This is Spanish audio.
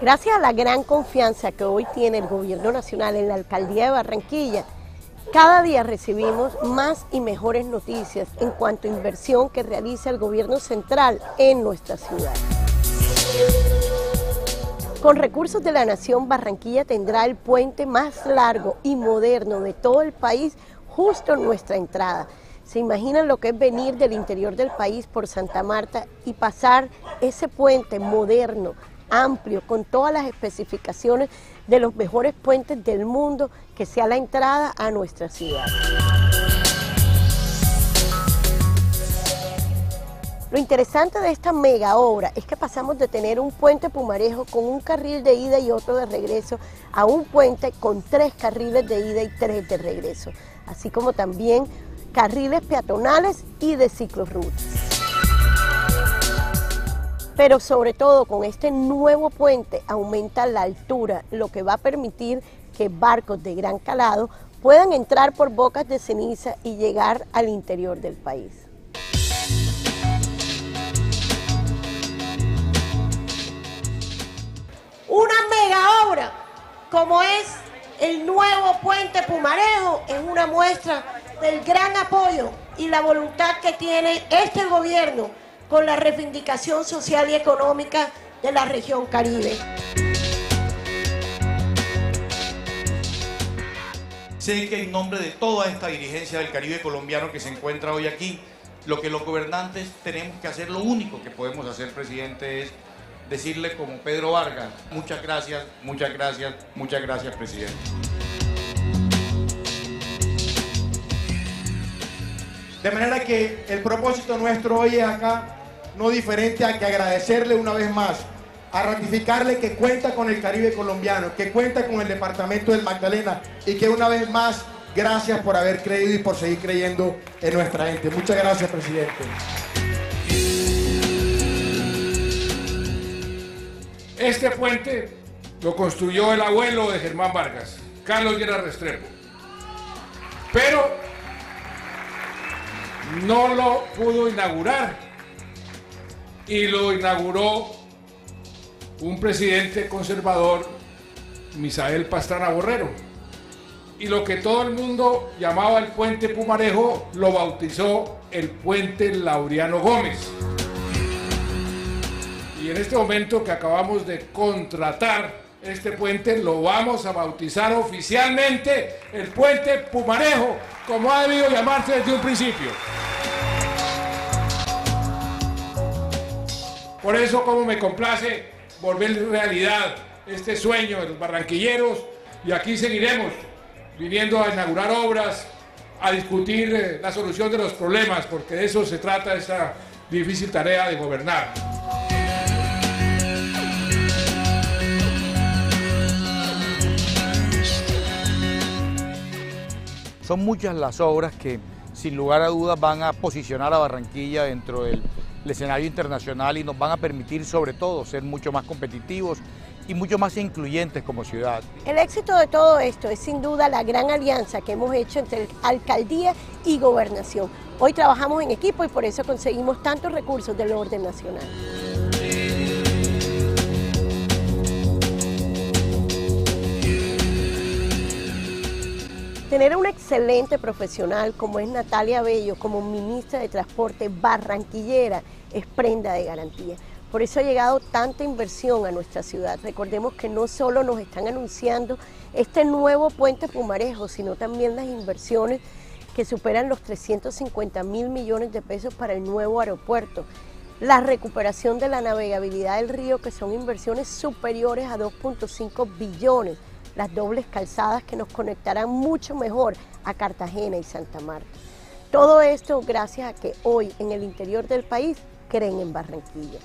Gracias a la gran confianza que hoy tiene el Gobierno Nacional en la Alcaldía de Barranquilla, cada día recibimos más y mejores noticias en cuanto a inversión que realiza el Gobierno Central en nuestra ciudad. Con recursos de la Nación, Barranquilla tendrá el puente más largo y moderno de todo el país justo en nuestra entrada. ¿Se imaginan lo que es venir del interior del país por Santa Marta y pasar ese puente moderno, amplio, con todas las especificaciones de los mejores puentes del mundo, que sea la entrada a nuestra ciudad? Lo interesante de esta mega obra es que pasamos de tener un puente Pumarejo con un carril de ida y otro de regreso a un puente con 3 carriles de ida y 3 de regreso, así como también carriles peatonales y de ciclorrutas. Pero sobre todo con este nuevo puente aumenta la altura, lo que va a permitir que barcos de gran calado puedan entrar por Bocas de Ceniza y llegar al interior del país. Una mega obra como es el nuevo puente Pumarejo es una muestra del gran apoyo y la voluntad que tiene este gobierno con la reivindicación social y económica de la región Caribe. Sé que en nombre de toda esta dirigencia del Caribe colombiano que se encuentra hoy aquí, lo que los gobernantes tenemos que hacer, lo único que podemos hacer, presidente, es decirle como Pedro Vargas, muchas gracias, muchas gracias, muchas gracias, presidente. De manera que el propósito nuestro hoy es acá no diferente a que agradecerle una vez más, a ratificarle que cuenta con el Caribe colombiano, que cuenta con el departamento del Magdalena y que una vez más, gracias por haber creído y por seguir creyendo en nuestra gente. Muchas gracias, presidente. Este puente lo construyó el abuelo de Germán Vargas, Carlos Lleras Restrepo. Pero no lo pudo inaugurar y lo inauguró un presidente conservador, Misael Pastrana Borrero, y lo que todo el mundo llamaba el puente Pumarejo lo bautizó el puente Laureano Gómez. Y en este momento que acabamos de contratar este puente lo vamos a bautizar oficialmente el puente Pumarejo, como ha debido llamarse desde un principio. Por eso, como me complace volver realidad este sueño de los barranquilleros, y aquí seguiremos viniendo a inaugurar obras, a discutir la solución de los problemas, porque de eso se trata esta difícil tarea de gobernar. Son muchas las obras que, sin lugar a dudas, van a posicionar a Barranquilla dentro del escenario internacional y nos van a permitir, sobre todo, ser mucho más competitivos y mucho más incluyentes como ciudad. El éxito de todo esto es, sin duda, la gran alianza que hemos hecho entre alcaldía y gobernación. Hoy trabajamos en equipo y por eso conseguimos tantos recursos del orden nacional. Tener a una excelente profesional como es Natalia Bello, como ministra de Transporte barranquillera, es prenda de garantía. Por eso ha llegado tanta inversión a nuestra ciudad. Recordemos que no solo nos están anunciando este nuevo puente Pumarejo, sino también las inversiones que superan los 350.000 millones de pesos para el nuevo aeropuerto. La recuperación de la navegabilidad del río, que son inversiones superiores a 2.5 billones. Las dobles calzadas que nos conectarán mucho mejor a Cartagena y Santa Marta. Todo esto gracias a que hoy en el interior del país creen en Barranquilla.